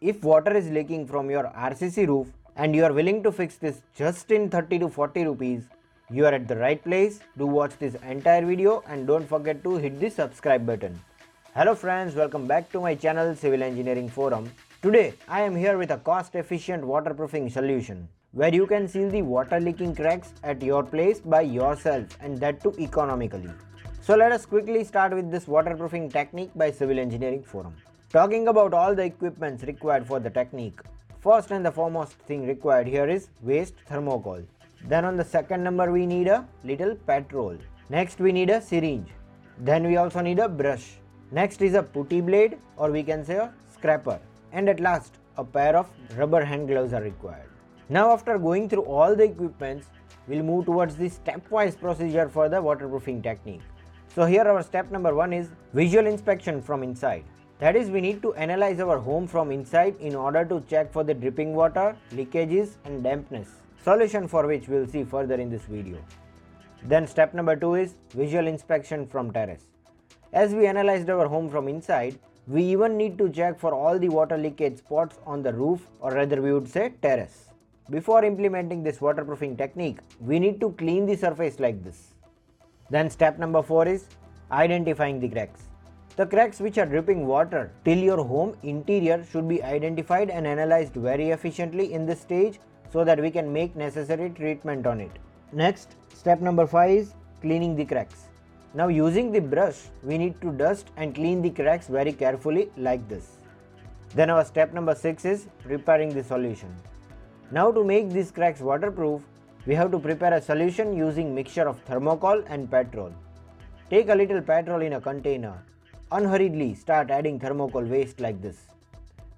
If water is leaking from your RCC roof and you are willing to fix this just in 30 to 40 rupees, you are at the right place. Do watch this entire video and don't forget to hit the subscribe button. Hello friends, welcome back to my channel Civil Engineering Forum. Today I am here with a cost efficient waterproofing solution where you can seal the water leaking cracks at your place by yourself, and that too economically. So let us quickly start with this waterproofing technique by Civil Engineering Forum. Talking about all the equipments required for the technique, first and the foremost thing required here is waste thermocol. Then on the second number we need a little petrol. Next we need a syringe. Then we also need a brush. Next is a putty blade, or we can say a scraper. And at last a pair of rubber hand gloves are required. Now after going through all the equipments, we'll move towards the stepwise procedure for the waterproofing technique. So here our step number one is visual inspection from inside. That is, we need to analyze our home from inside in order to check for the dripping water, leakages and dampness. Solution for which we'll see further in this video. Then step number 2 is visual inspection from terrace. As we analyzed our home from inside, we even need to check for all the water leakage spots on the roof, or rather we would say terrace. Before implementing this waterproofing technique, we need to clean the surface like this. Then step number 4 is identifying the cracks. The cracks which are dripping water till your home interior should be identified and analyzed very efficiently in this stage, so that we can make necessary treatment on it. Next, step number 5 is cleaning the cracks. Now using the brush, we need to dust and clean the cracks very carefully like this. Then our step number 6 is preparing the solution. Now to make these cracks waterproof, we have to prepare a solution using mixture of thermocol and petrol. Take a little petrol in a container. Unhurriedly start adding thermocol waste like this.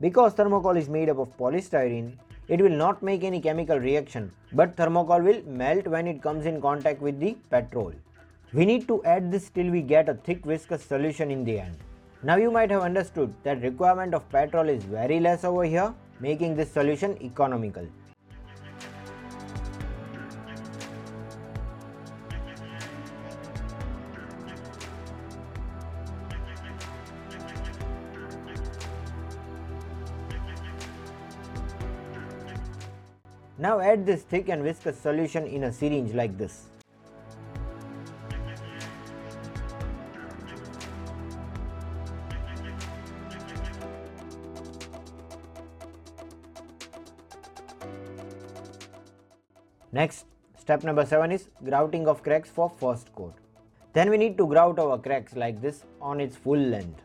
Because thermocol is made up of polystyrene, it will not make any chemical reaction, but thermocol will melt when it comes in contact with the petrol. We need to add this till we get a thick viscous solution in the end. Now you might have understood that requirement of petrol is very less over here, making this solution economical. Now add this thick and viscous solution in a syringe like this. Next, step number 7 is grouting of cracks for first coat. Then we need to grout our cracks like this on its full length.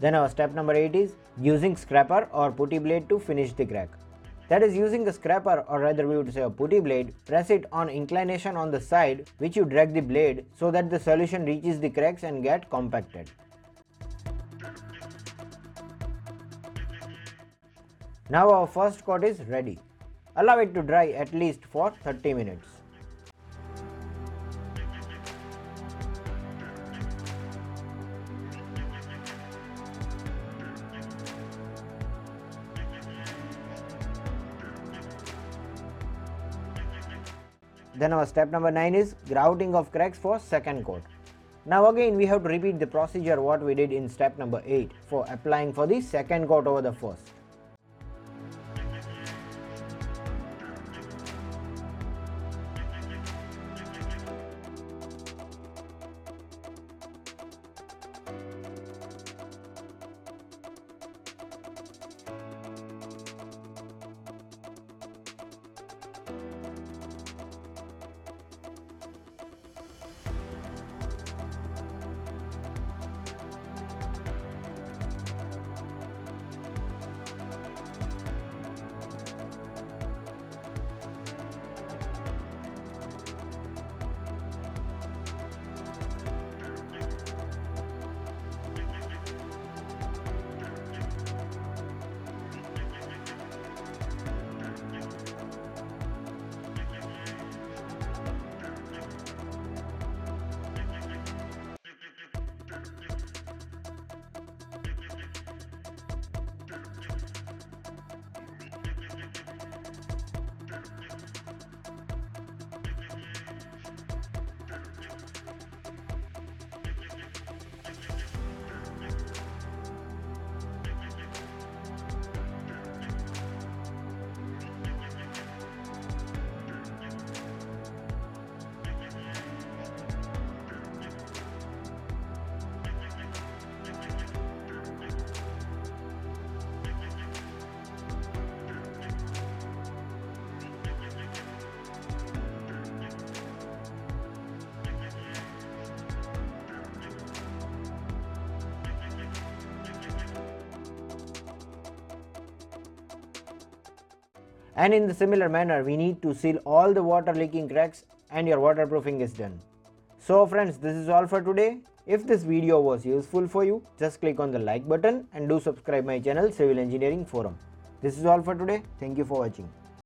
Then our step number 8 is using scraper or putty blade to finish the crack. That is, using a scraper, or rather we would say a putty blade, press it on inclination on the side which you drag the blade so that the solution reaches the cracks and get compacted. Now our first coat is ready. Allow it to dry at least for 30 minutes. Then our step number 9 is grouting of cracks for second coat. Now again we have to repeat the procedure what we did in step number 8 for applying for the second coat over the first. And in the similar manner, we need to seal all the water leaking cracks and your waterproofing is done. So friends, this is all for today. If this video was useful for you, just click on the like button and do subscribe my channel Civil Engineering Forum. This is all for today. Thank you for watching.